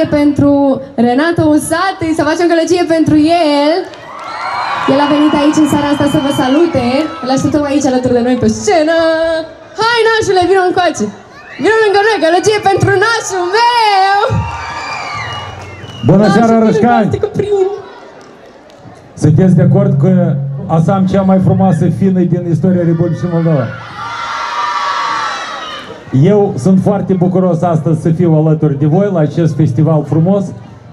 gălăgie pentru Renato Usatăi, să facem gălăgie pentru el. El a venit aici în seara asta să vă salute. Îl așteptăm aici alături de noi pe scenă. Hai, nașule, vină încoace! Vină lângă noi, gălăgie pentru nașul meu! Bună seara, Rîșcani! Sunteți de acord că asta am cea mai frumoasă fină din istoria Republicii Moldova? Eu sunt foarte bucuros astăzi să fiu alături de voi la acest festival frumos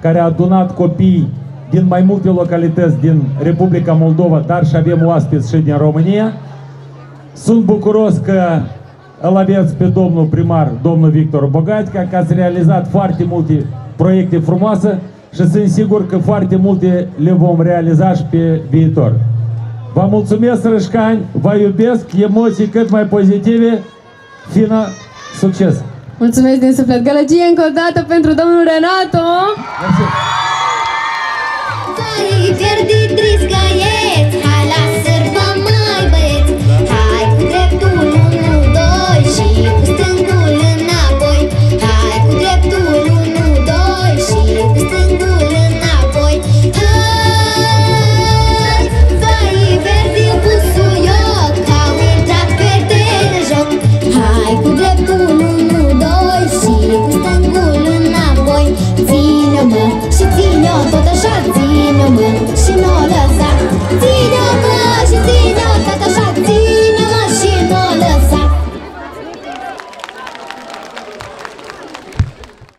care a adunat copii din mai multe localități din Republica Moldova, dar și avem oaspeți și din România. Sunt bucuros că îl aveți pe domnul primar, domnul Victor Bogatica, că ați realizat foarte multe proiecte frumoase și sunt sigur că foarte multe le vom realiza și pe viitor. Vă mulțumesc, Rîșcani, vă iubesc, emoții cât mai pozitive, fină, succes! Mulțumesc din suflet! Gălăgie încă o dată pentru domnul Renato! Mulțumesc.